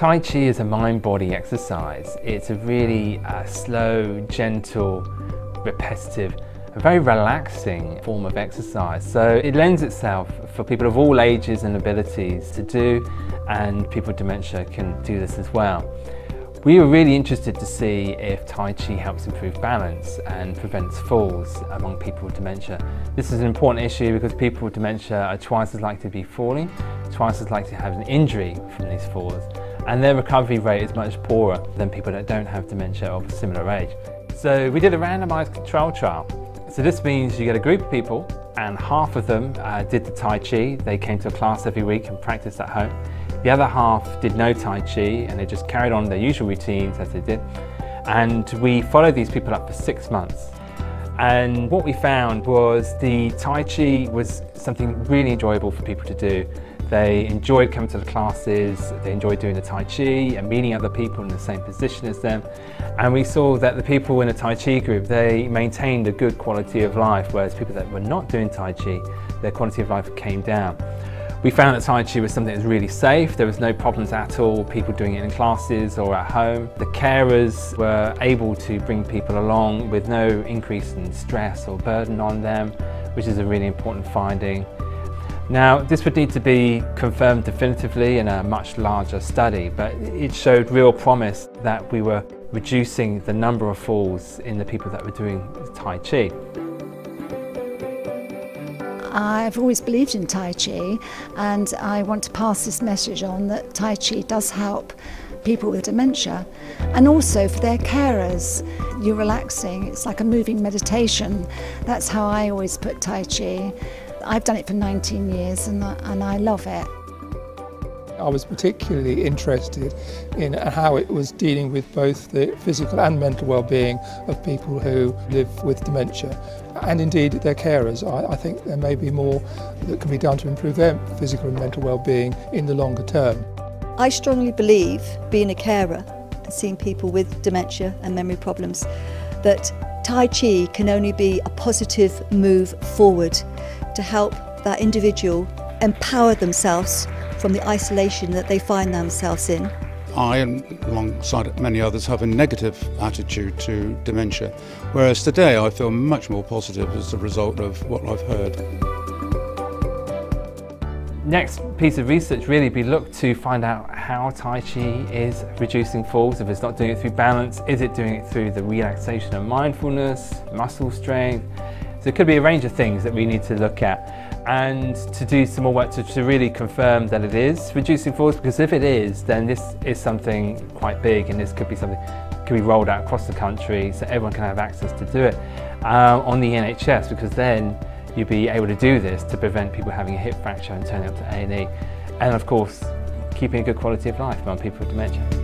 Tai Chi is a mind-body exercise. It's a really slow, gentle, repetitive, a very relaxing form of exercise. So it lends itself for people of all ages and abilities to do, and people with dementia can do this as well. We were really interested to see if Tai Chi helps improve balance and prevents falls among people with dementia. This is an important issue because people with dementia are twice as likely to be falling, twice as likely to have an injury from these falls, and their recovery rate is much poorer than people that don't have dementia of a similar age. So we did a randomized control trial. So this means you get a group of people, and half of them did the Tai Chi. They came to a class every week and practiced at home. The other half did no Tai Chi and they just carried on their usual routines as they did. And we followed these people up for 6 months. And what we found was the Tai Chi was something really enjoyable for people to do. They enjoyed coming to the classes, they enjoyed doing the Tai Chi and meeting other people in the same position as them. And we saw that the people in the Tai Chi group, they maintained a good quality of life, whereas people that were not doing Tai Chi, their quality of life came down. We found that Tai Chi was something that was really safe. There was no problems at all, people doing it in classes or at home. The carers were able to bring people along with no increase in stress or burden on them, which is a really important finding. Now, this would need to be confirmed definitively in a much larger study, but it showed real promise that we were reducing the number of falls in the people that were doing Tai Chi. I've always believed in Tai Chi, and I want to pass this message on that Tai Chi does help people with dementia, and also for their carers. You're relaxing, it's like a moving meditation. That's how I always put Tai Chi. I've done it for 19 years and I love it. I was particularly interested in how it was dealing with both the physical and mental well-being of people who live with dementia, and indeed their carers. I think there may be more that can be done to improve their physical and mental well-being in the longer term. I strongly believe, being a carer and seeing people with dementia and memory problems, that Tai Chi can only be a positive move forward to help that individual empower themselves from the isolation that they find themselves in. I, and alongside many others, have a negative attitude to dementia, whereas today I feel much more positive as a result of what I've heard. Next piece of research really be looked to find out how Tai Chi is reducing falls. If it's not doing it through balance, is it doing it through the relaxation and mindfulness, muscle strength? So it could be a range of things that we need to look at, and to do some more work to really confirm that it is reducing falls, because if it is, then this is something quite big, and this could be something that could be rolled out across the country so everyone can have access to do it on the NHS, because then you'd be able to do this to prevent people having a hip fracture and turning up to A&E, and of course keeping a good quality of life among people with dementia.